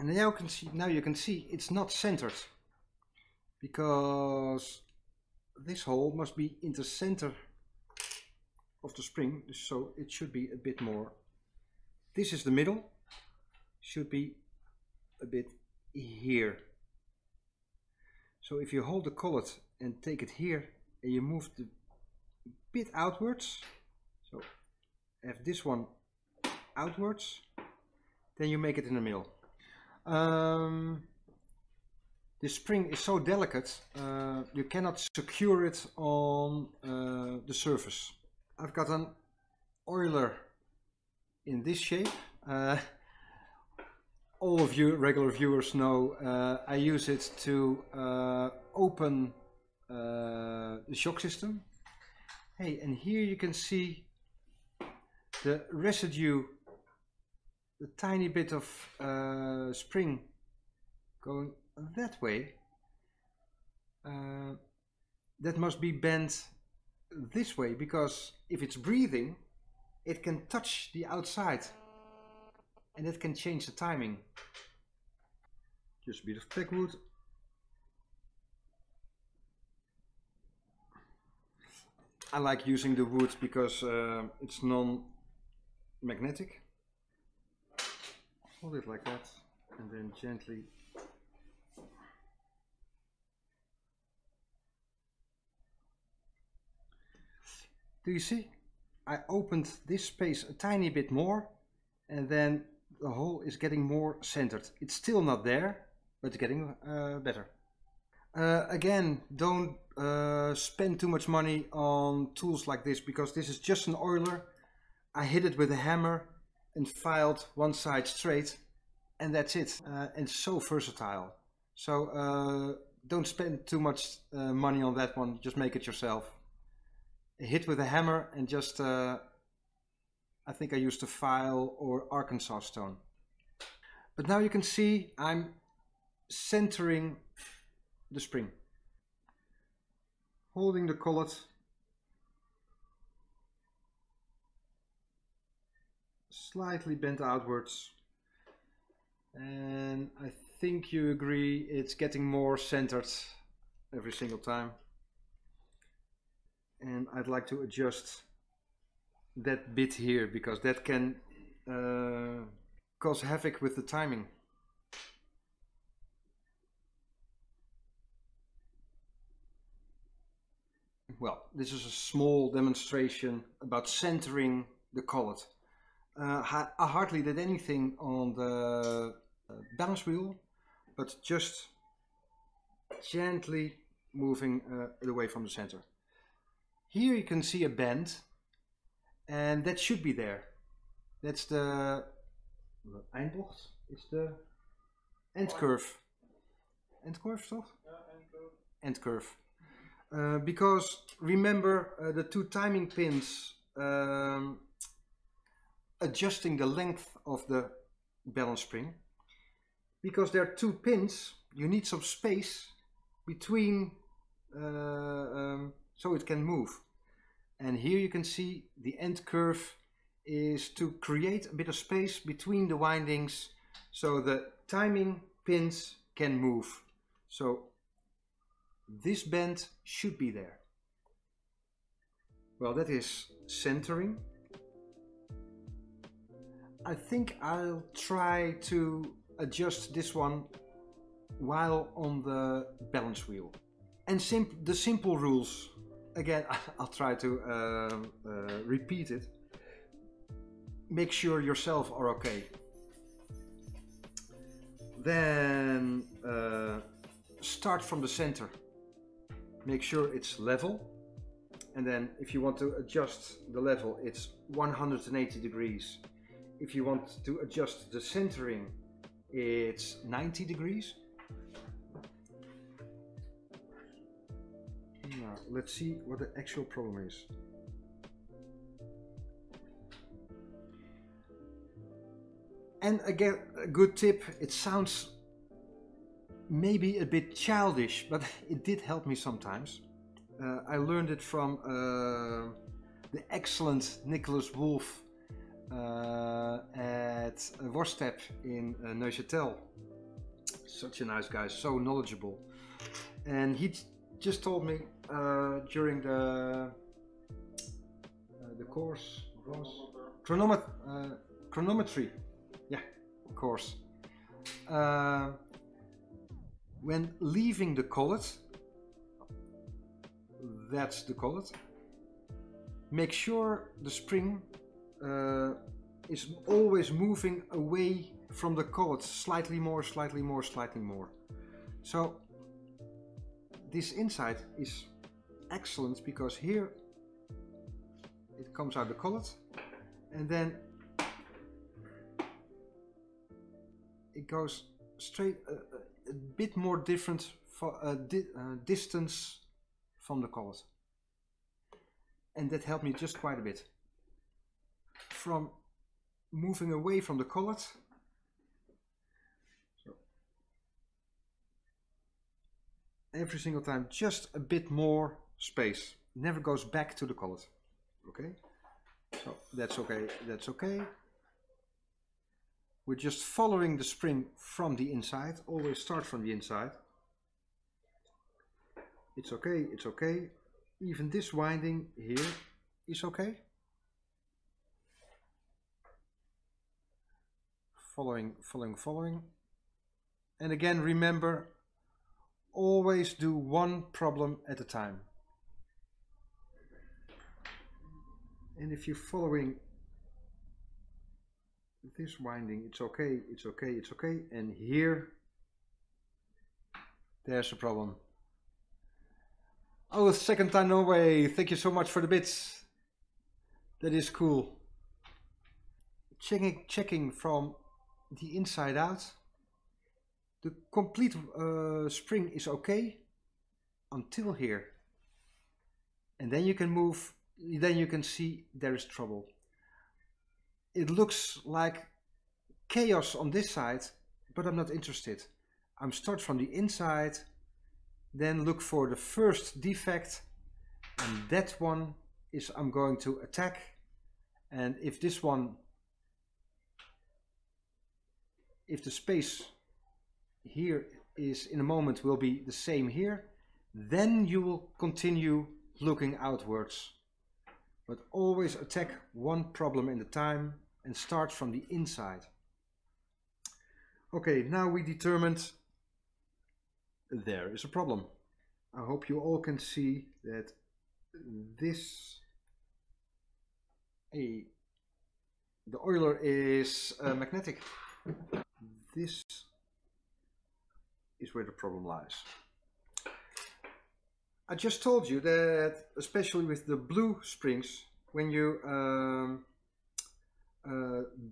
And now you can see it's not centered, because this hole must be in the center of the spring, so it should be a bit more. This is the middle, should be a bit here. So if you hold the collet and take it here and you move the bit outwards, so have this one outwards, then you make it in the middle. This spring is so delicate, you cannot secure it on the surface. I've got an oiler in this shape. All of you regular viewers know I use it to open the shock system. Hey, and here you can see the residue, the tiny bit of spring going that way. That must be bent this way, because if it's breathing, it can touch the outside and it can change the timing. Just a bit of teak wood. I like using the wood because it's non-magnetic. Hold it like that and then gently. Do you see? I opened this space a tiny bit more, and then the hole is getting more centered. It's still not there, but it's getting better. Again, don't spend too much money on tools like this, because this is just an oiler. I hit it with a hammer and filed one side straight, and that's it. And so versatile. So don't spend too much money on that one, just make it yourself. Hit with a hammer and just, I think I used a file or Arkansas stone. But now you can see I'm centering the spring. Holding the collet. Slightly bent outwards. And I think you agree it's getting more centered every single time. And I'd like to adjust that bit here, because that can cause havoc with the timing. Well, this is a small demonstration about centering the collet. I hardly did anything on the balance wheel, but just gently moving away from the center. Here you can see a bend, and that should be there. That's the Einbucht, is the end curve. End curve, toch? Yeah, end curve. End curve. Because remember the two timing pins adjusting the length of the balance spring. Because there are two pins, you need some space between so it can move. And here you can see the end curve is to create a bit of space between the windings so the timing pins can move. So this bend should be there. Well, that is centering. I think I'll try to adjust this one while on the balance wheel. And the simple rules. Again, I'll try to repeat it. Make sure yourself are okay. Then start from the center. Make sure it's level. And then if you want to adjust the level, it's 180 degrees. If you want to adjust the centering, it's 90 degrees. Now, let's see what the actual problem is. And again, a good tip, it sounds maybe a bit childish, but it did help me sometimes. I learned it from the excellent Nicholas Wolf at Wostep in Neuchâtel. such a nice guy, so knowledgeable. And he just told me during the course, chronometry, yeah, course. When leaving the collet, that's the collet, make sure the spring is always moving away from the collet, slightly more, slightly more, slightly more. So this insight is excellent because here it comes out the collet and then it goes straight a bit more different for distance from the collet, and that helped me just quite a bit from moving away from the collet. So every single time just a bit more space, never goes back to the collet. Okay, so that's okay, that's okay. We're just following the spring from the inside, always start from the inside. It's okay, it's okay. Even this winding here is okay. Following, following, following. And again, remember, always do one problem at a time. And if you're following this winding, it's okay, it's okay, it's okay, and here there's a problem. Oh, second time no way, thank you so much for the bits, that is cool. Checking from the inside out, the complete spring is okay until here, and then you can move, then you can see there is trouble. It looks like chaos on this side, but I'm not interested. I'm start from the inside, then look for the first defect, and that one is I'm going to attack. And if this one, if the space here is in a moment will be the same here, then you will continue looking outwards. But always attack one problem at a time and start from the inside. Okay, now we determined there is a problem. I hope you all can see that this the oiler is magnetic. This is where the problem lies. I just told you that, especially with the blue springs, when you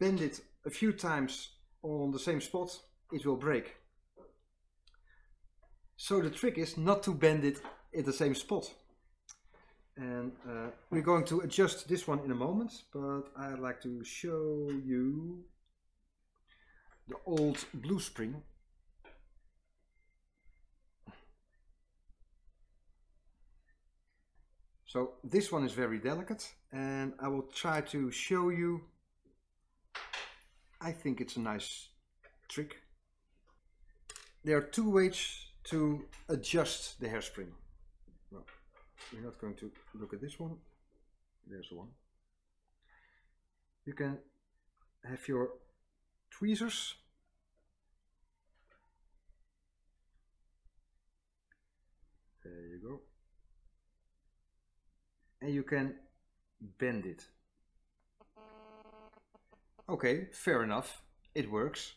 bend it a few times on the same spot, it will break. So the trick is not to bend it at the same spot. And we're going to adjust this one in a moment, but I'd like to show you the old blue spring. So this one is very delicate, and I will try to show you. I think it's a nice trick. There are two ways to adjust the hairspring. Well, we're not going to look at this one. There's one. You can have your tweezers . There you go. And you can bend it. Okay, fair enough, it works.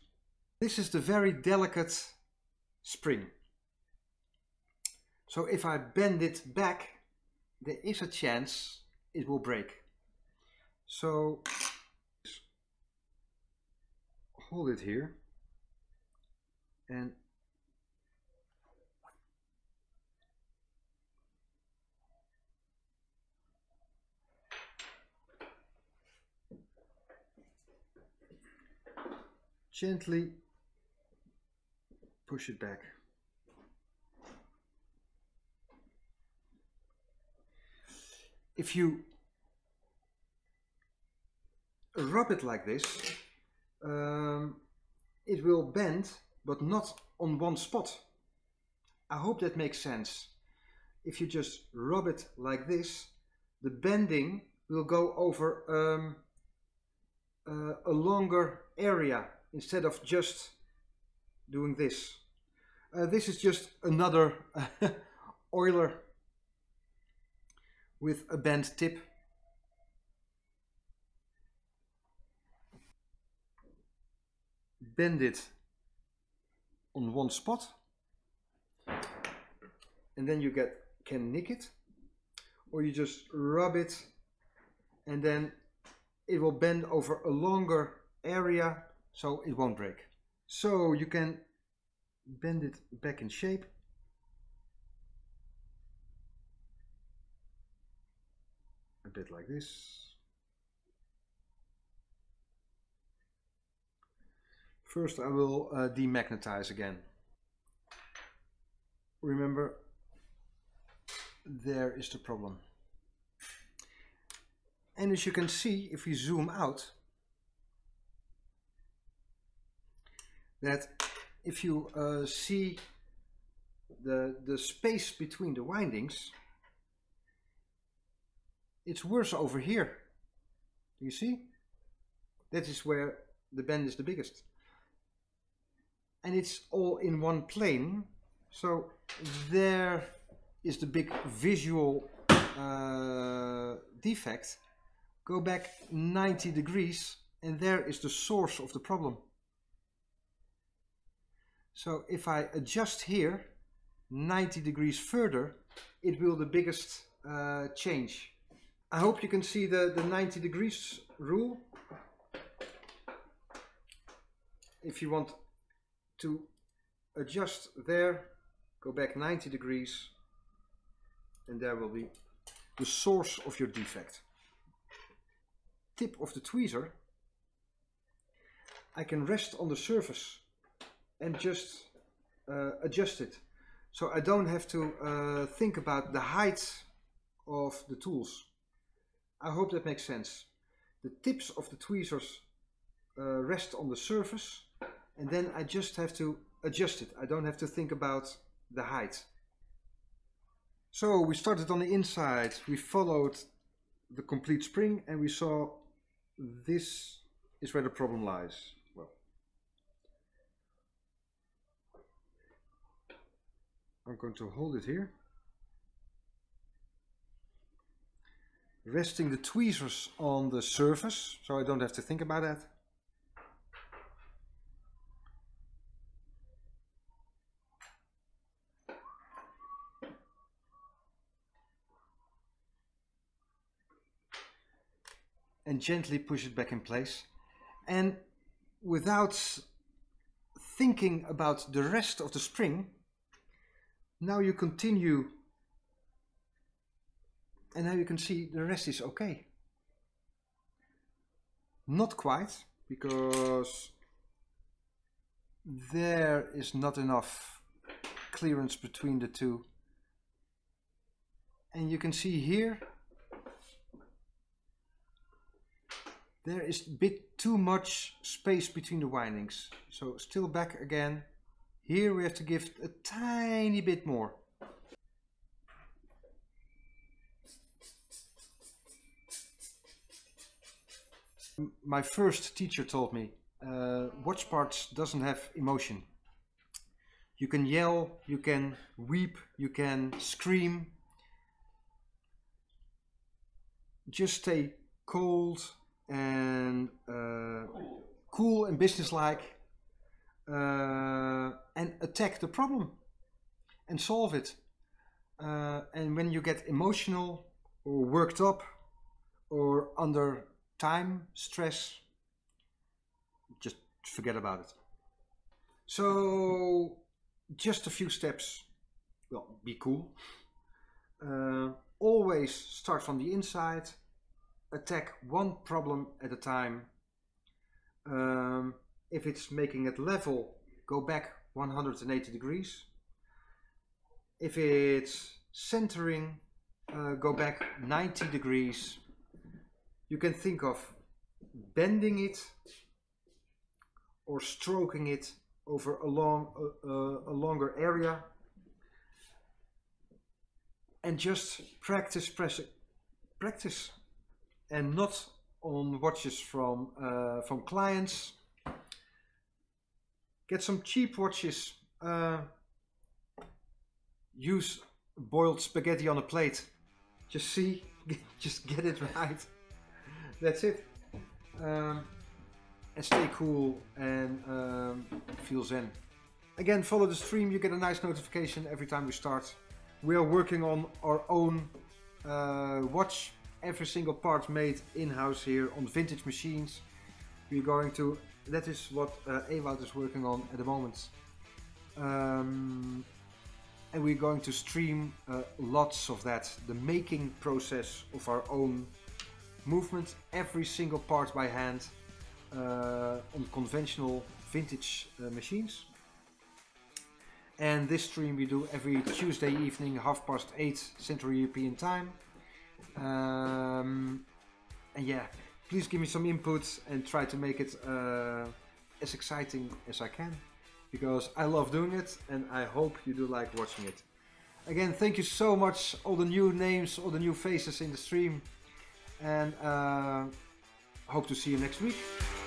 This is the very delicate spring. So if I bend it back, there is a chance it will break. So hold it here and gently push it back. If you rub it like this, it will bend but not on one spot. I hope that makes sense. If you just rub it like this, the bending will go over a longer area instead of just doing this. This is just another oiler with a bent tip. Bend it on one spot and then you can nick it, or you just rub it and then it will bend over a longer area so it won't break. So you can bend it back in shape. A bit like this. First I will demagnetize again. Remember, there is the problem. And as you can see, if we zoom out, that if you see the space between the windings, it's worse over here. Do you see? That is where the bend is the biggest. And it's all in one plane, so there is the big visual defect. Go back 90 degrees and there is the source of the problem. So if I adjust here 90 degrees further, it will be the biggest change. I hope you can see the 90 degrees rule. If you want to adjust there, go back 90 degrees and there will be the source of your defect. Tip of the tweezer, I can rest on the surface and just adjust it. So I don't have to think about the height of the tools. I hope that makes sense. The tips of the tweezers rest on the surface and then I just have to adjust it. I don't have to think about the height. So we started on the inside, we followed the complete spring and we saw this is where the problem lies. Well, I'm going to hold it here, resting the tweezers on the surface so I don't have to think about that. And gently push it back in place, and without thinking about the rest of the spring, now you continue, and now you can see the rest is okay. Not quite, because there is not enough clearance between the two, and you can see here there is a bit too much space between the windings. So still back again. Here we have to give a tiny bit more. My first teacher told me, watch parts doesn't have emotion. You can yell, you can weep, you can scream. Just stay cold and cool and businesslike, and attack the problem and solve it. And when you get emotional or worked up or under time stress, just forget about it. So just a few steps. Well, be cool. Always start from the inside. Attack one problem at a time. If it's making it level, go back 180 degrees. If it's centering, go back 90 degrees. You can think of bending it or stroking it over a longer area, and just practice, and not on watches from clients. Get some cheap watches. Use boiled spaghetti on a plate. Just see, just get it right. That's it. And stay cool and feel zen. Again, follow the stream. You get a nice notification every time we start. We are working on our own watch. Every single part made in-house here on vintage machines. We're going to, that is what Ewald is working on at the moment. And we're going to stream lots of that. The making process of our own movement. Every single part by hand on conventional vintage machines. And this stream we do every Tuesday evening, 8:30 Central European time. And yeah, please give me some input and try to make it as exciting as I can, because I love doing it and I hope you do like watching it. Again, thank you so much, all the new names, all the new faces in the stream, and hope to see you next week.